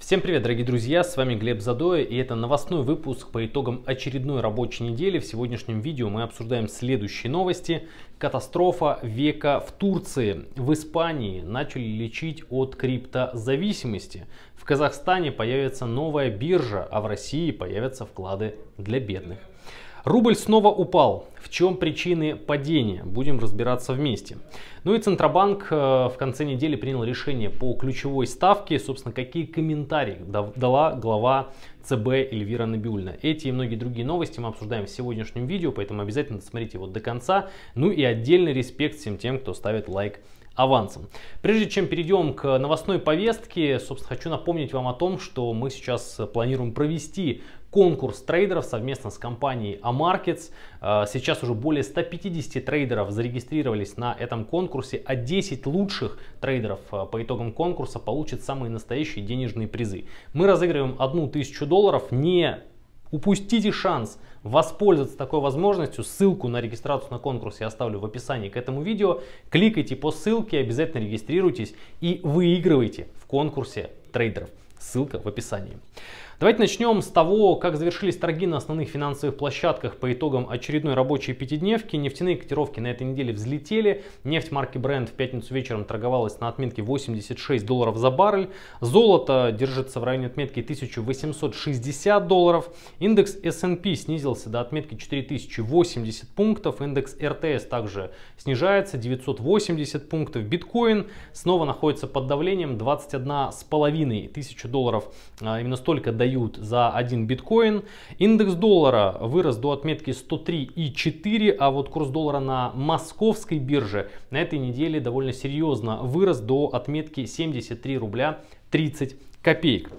Всем привет, дорогие друзья, с вами Глеб Задоя, и это новостной выпуск по итогам очередной рабочей недели. В сегодняшнем видео мы обсуждаем следующие новости. Катастрофа века в Турции. В Испании начали лечить от криптозависимости. В Казахстане появится новая биржа, а в России появятся вклады для бедных. Рубль снова упал. В чем причины падения? Будем разбираться вместе. Ну и Центробанк в конце недели принял решение по ключевой ставке. Собственно, какие комментарии дала глава ЦБ Эльвира Набиуллина. Эти и многие другие новости мы обсуждаем в сегодняшнем видео, поэтому обязательно смотрите вот до конца. Ну и отдельный респект всем тем, кто ставит лайк авансом. Прежде чем перейдем к новостной повестке, собственно, хочу напомнить вам о том, что мы сейчас планируем провести конкурс трейдеров совместно с компанией Amarkets. Сейчас уже более 150 трейдеров зарегистрировались на этом конкурсе, а 10 лучших трейдеров по итогам конкурса получат самые настоящие денежные призы. Мы разыгрываем 1000 долларов. Не упустите шанс воспользоваться такой возможностью. Ссылку на регистрацию на конкурс я оставлю в описании к этому видео. Кликайте по ссылке, обязательно регистрируйтесь и выигрывайте в конкурсе трейдеров. Ссылка в описании. Давайте начнем с того, как завершились торги на основных финансовых площадках по итогам очередной рабочей пятидневки. Нефтяные котировки на этой неделе взлетели. Нефть марки Brent в пятницу вечером торговалась на отметке 86 долларов за баррель. Золото держится в районе отметки 1860 долларов. Индекс S&P снизился до отметки 4080 пунктов. Индекс RTS также снижается 980 пунктов. Биткоин снова находится под давлением 21,5 тысячи долларов. Именно столько до за 1 биткоин. Индекс доллара вырос до отметки 103,4, а вот курс доллара на московской бирже на этой неделе довольно серьезно вырос до отметки 73 рубля 30 копеек.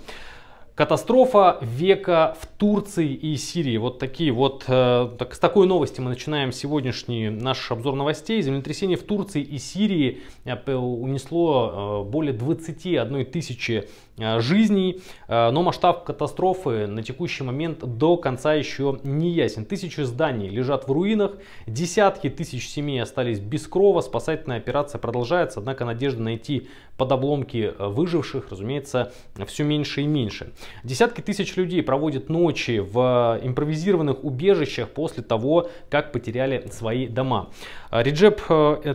Катастрофа века в Турции и Сирии. Вот такие вот, с такой новости мы начинаем сегодняшний наш обзор новостей. Землетрясение в Турции и Сирии унесло более 21 тысячи жизней, но масштаб катастрофы на текущий момент до конца еще не ясен. Тысячи зданий лежат в руинах, десятки тысяч семей остались без крова, спасательная операция продолжается, однако надежда найти под обломки выживших, разумеется, все меньше и меньше. Десятки тысяч людей проводят ночи в импровизированных убежищах после того, как потеряли свои дома. Реджеп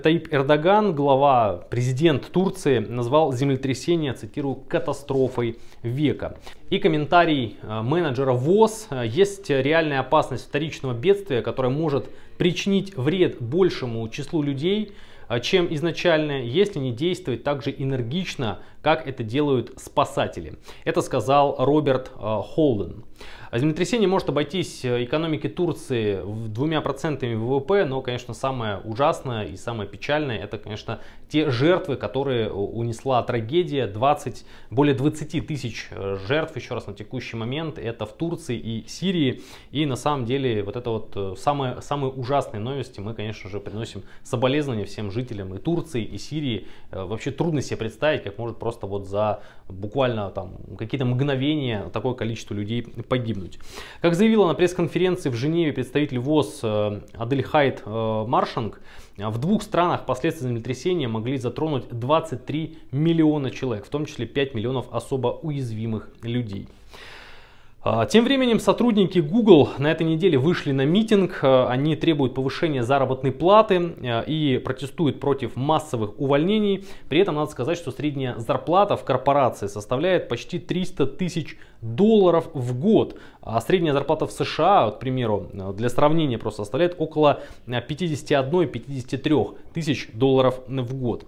Тайип Эрдоган, глава, президент Турции, назвал землетрясение, цитирую, катастрофой века. И комментарий менеджера ВОЗ. Есть реальная опасность вторичного бедствия, которое может причинить вред большему числу людей, чем изначально, если не действовать так же энергично, как это делают спасатели. Это сказал Роберт Холден. Землетрясение может обойтись экономике Турции 2% ВВП, но, конечно, самое ужасное и самое печальное, это, конечно, те жертвы, которые унесла трагедия. Более 20 тысяч жертв, еще раз, на текущий момент, это в Турции и Сирии. И, на самом деле, вот это вот самые ужасные новости мы, конечно же, приносим соболезнования всем жителям и Турции, и Сирии. Вообще трудно себе представить, как может просто вот за буквально там какие-то мгновения такое количество людей погибнуть. Как заявила на пресс-конференции в Женеве представитель ВОЗ Адельхайд Маршанг, в двух странах последствия землетрясения могли затронуть 23 миллиона человек, в том числе 5 миллионов особо уязвимых людей. Тем временем сотрудники Google на этой неделе вышли на митинг. Они требуют повышения заработной платы и протестуют против массовых увольнений. При этом надо сказать, что средняя зарплата в корпорации составляет почти 300 тысяч долларов в год. А средняя зарплата в США, вот, к примеру, для сравнения просто, составляет около 51-53 тысяч долларов в год.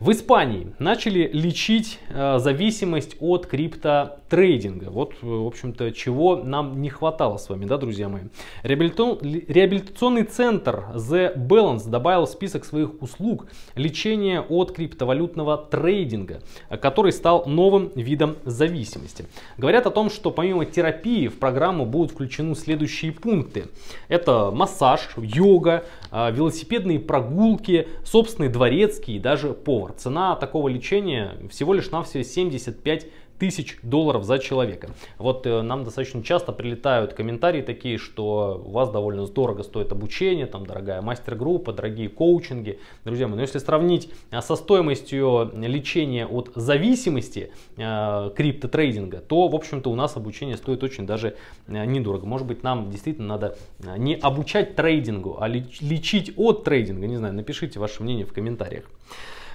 В Испании начали лечить зависимость от криптотрейдинга. Вот, в общем-то, чего нам не хватало с вами, да, друзья мои. Реабилитационный центр The Balance добавил в список своих услуг лечение от криптовалютного трейдинга, который стал новым видом зависимости. Говорят о том, что помимо терапии в программу будут включены следующие пункты. Это массаж, йога, велосипедные прогулки, собственный дворецкий и даже повар. Цена такого лечения всего лишь навсего 75 тысяч долларов за человека. Вот нам достаточно часто прилетают комментарии такие, что у вас довольно дорого стоит обучение, там дорогая мастер-группа, дорогие коучинги. Друзья мои, но если сравнить со стоимостью лечения от зависимости криптотрейдинга, то, в общем-то, у нас обучение стоит очень даже недорого. Может быть, нам действительно надо не обучать трейдингу, а лечить от трейдинга. Не знаю, напишите ваше мнение в комментариях.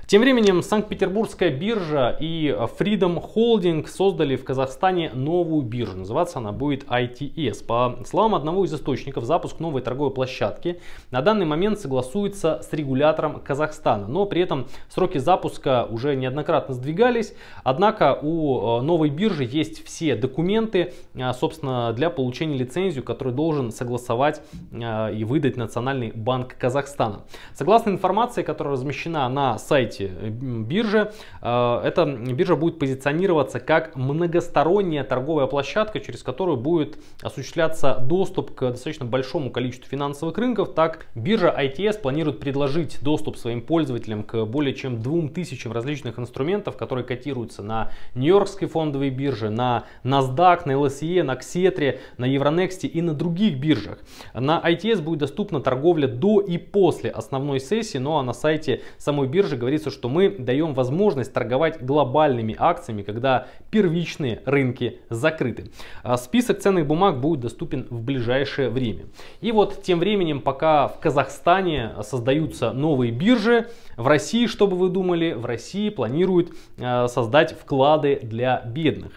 Тем временем Санкт-Петербургская биржа и Freedom Holding создали в Казахстане новую биржу. Называться она будет ITS. По словам одного из источников, запуск новой торговой площадки на данный момент согласуется с регулятором Казахстана. Но при этом сроки запуска уже неоднократно сдвигались. Однако у новой биржи есть все документы, собственно, для получения лицензии, которую должен согласовать и выдать Национальный банк Казахстана. Согласно информации, которая размещена на сайте биржи, эта биржа будет позиционироваться как многосторонняя торговая площадка, через которую будет осуществляться доступ к достаточно большому количеству финансовых рынков. Так, биржа ITS планирует предложить доступ своим пользователям к более чем 2000 различных инструментов, которые котируются на Нью-Йоркской фондовой бирже, на NASDAQ, на LSE, на Xetra, на Euronext и на других биржах. На ITS будет доступна торговля до и после основной сессии, но на сайте самой биржи говорится, что мы даем возможность торговать глобальными акциями, когда первичные рынки закрыты. Список ценных бумаг будет доступен в ближайшее время. И вот тем временем, пока в Казахстане создаются новые биржи, в России, что бы вы думали, в России планируют создать вклады для бедных.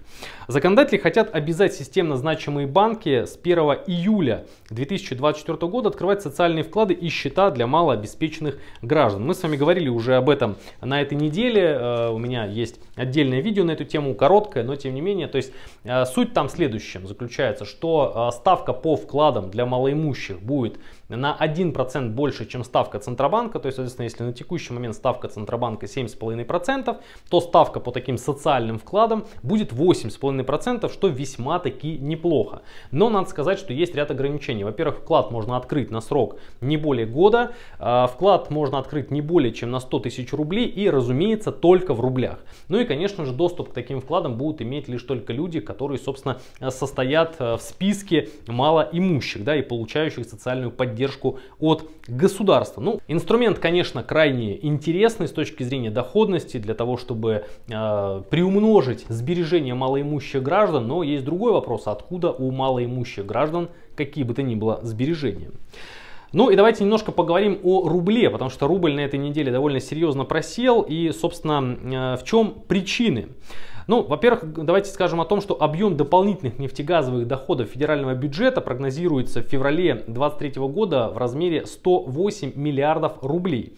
Законодатели хотят обязать системно значимые банки с 1 июля 2024 года открывать социальные вклады и счета для малообеспеченных граждан. Мы с вами говорили уже об этом на этой неделе. У меня есть отдельное видео на эту тему, короткое, но тем не менее. То есть суть там в следующем заключается, что ставка по вкладам для малоимущих будет на 1% больше, чем ставка Центробанка. То есть, соответственно, если на текущий момент ставка Центробанка 7,5%, то ставка по таким социальным вкладам будет 8,5%, что весьма-таки неплохо. Но надо сказать, что есть ряд ограничений. Во-первых, вклад можно открыть на срок не более года, вклад можно открыть не более чем на 100 тысяч рублей, и, разумеется, только в рублях. Ну и, конечно же, доступ к таким вкладам будут иметь лишь только люди, которые, собственно, состоят в списке малоимущих, да, и получающих социальную поддержку от государства. Ну, инструмент, конечно, крайне интересный с точки зрения доходности для того, чтобы приумножить сбережения малоимущих граждан, но есть другой вопрос: откуда у малоимущих граждан какие бы то ни было сбережения? Ну и давайте немножко поговорим о рубле, потому что рубль на этой неделе довольно серьезно просел. И, собственно, в чем причины? Ну, во-первых, давайте скажем о том, что объем дополнительных нефтегазовых доходов федерального бюджета прогнозируется в феврале 2023 года в размере 108 миллиардов рублей.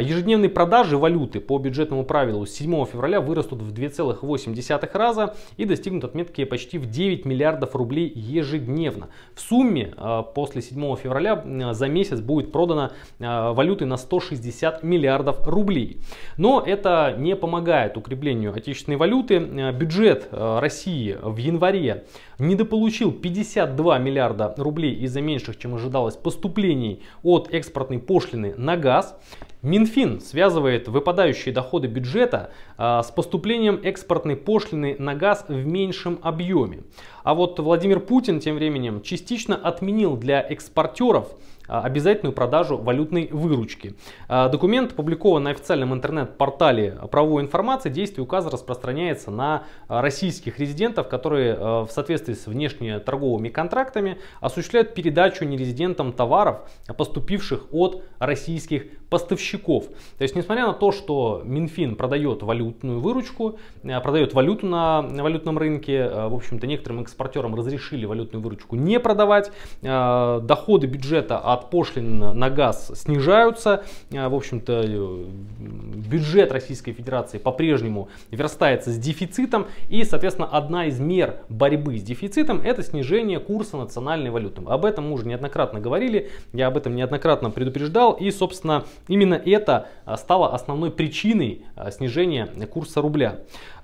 Ежедневные продажи валюты по бюджетному правилу с 7 февраля вырастут в 2,8 раза и достигнут отметки почти в 9 миллиардов рублей ежедневно. В сумме после 7 февраля за месяц будет продано валюты на 160 миллиардов рублей. Но это не помогает укреплению отечественной валюты. Бюджет России в январе недополучил 52 миллиарда рублей из-за меньших, чем ожидалось, поступлений от экспортной пошлины на газ. Минфин связывает выпадающие доходы бюджета с поступлением экспортной пошлины на газ в меньшем объеме. А вот Владимир Путин тем временем частично отменил для экспортеров обязательную продажу валютной выручки. Документ опубликован на официальном интернет-портале правовой информации. Действие указа распространяется на российских резидентов, которые в соответствии с внешнеторговыми контрактами осуществляют передачу нерезидентам товаров, поступивших от российских поставщиков. То есть, несмотря на то, что Минфин продает валютную выручку, продает валюту на валютном рынке, в общем-то, некоторым экспортерам разрешили валютную выручку не продавать, доходы бюджета от пошлин на газ снижаются, в общем-то, бюджет Российской Федерации по-прежнему верстается с дефицитом, и, соответственно, одна из мер борьбы с дефицитом — это снижение курса национальной валюты. Об этом мы уже неоднократно говорили, я об этом неоднократно предупреждал, и, собственно, именно это стало основной причиной снижения курса рубля.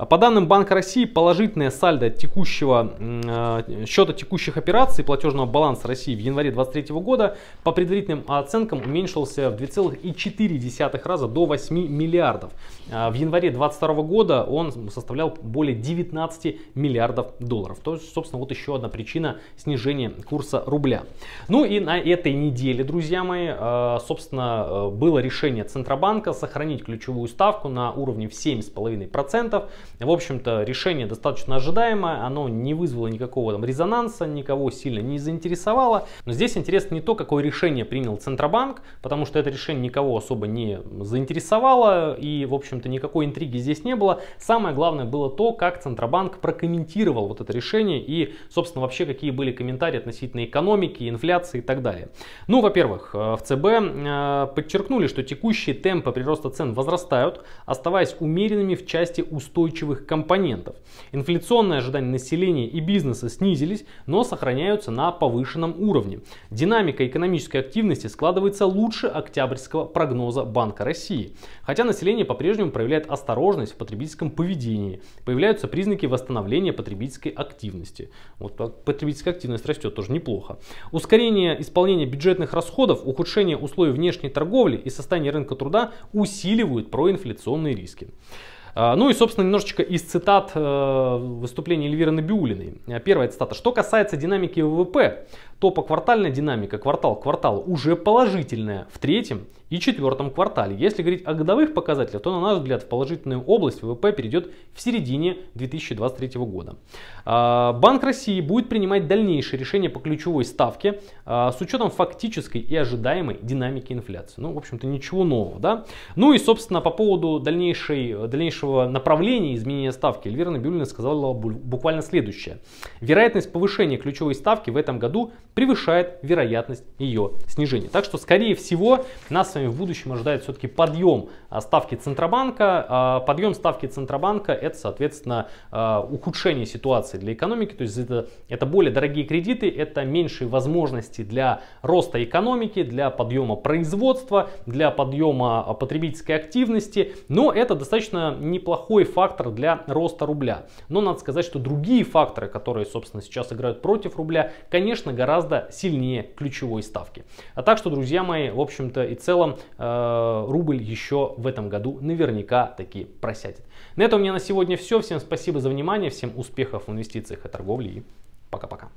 По данным Банка России, положительное сальдо текущего счета текущих операций платежного баланса России в январе 2023 года по предварительным оценкам уменьшился в 2,4 раза до 8 миллиардов. В январе 2022 года он составлял более 19 миллиардов долларов. То есть, собственно, вот еще одна причина снижения курса рубля. Ну и на этой неделе, друзья мои, собственно, было решение Центробанка сохранить ключевую ставку на уровне в 7,5%. В общем-то, решение достаточно ожидаемое, оно не вызвало никакого там резонанса, никого сильно не заинтересовало. Но здесь интересно не то, какое решение принял Центробанк, потому что это решение никого особо не заинтересовало и, в общем-то, никакой интриги здесь не было. Самое главное было то, как Центробанк прокомментировал вот это решение и, собственно, вообще какие были комментарии относительно экономики, инфляции и так далее. Ну, во-первых, в ЦБ подчеркнули, что текущие темпы прироста цен возрастают, оставаясь умеренными в части устойчивых компонентов. Инфляционные ожидания населения и бизнеса снизились, но сохраняются на повышенном уровне. Динамика экономической активности складывается лучше октябрьского прогноза Банка России. Хотя население по-прежнему проявляет осторожность в потребительском поведении, появляются признаки восстановления потребительской активности. Вот потребительская активность растет, тоже неплохо. Ускорение исполнения бюджетных расходов, ухудшение условий внешней торговли и состояние рынка труда усиливают проинфляционные риски. Ну и, собственно, немножечко из цитат выступления Эльвиры Набиуллиной. Первая цитата. Что касается динамики ВВП, то поквартальная динамика квартал к кварталу уже положительная в третьем и четвертом квартале. Если говорить о годовых показателях, то, на наш взгляд, в положительную область ВВП перейдет в середине 2023 года. Банк России будет принимать дальнейшие решения по ключевой ставке с учетом фактической и ожидаемой динамики инфляции. Ну, в общем-то, ничего нового, да? Ну и, собственно, по поводу дальнейшего направления изменения ставки Эльвира Набиуллина сказала буквально следующее. Вероятность повышения ключевой ставки в этом году превышает вероятность ее снижения. Так что, скорее всего, нас с вами в будущем ожидает все-таки подъем ставки Центробанка. Подъем ставки Центробанка — это, соответственно, ухудшение ситуации для экономики. То есть это более дорогие кредиты, это меньшие возможности для роста экономики, для подъема производства, для подъема потребительской активности. Но это достаточно неплохой фактор для роста рубля. Но надо сказать, что другие факторы, которые, собственно, сейчас играют против рубля, конечно, гораздо сильнее ключевой ставки. А так что, друзья мои, в общем-то и целом рубль еще в этом году наверняка таки просядет. На этом у меня на сегодня все. Всем спасибо за внимание, всем успехов в инвестициях и торговле и пока-пока.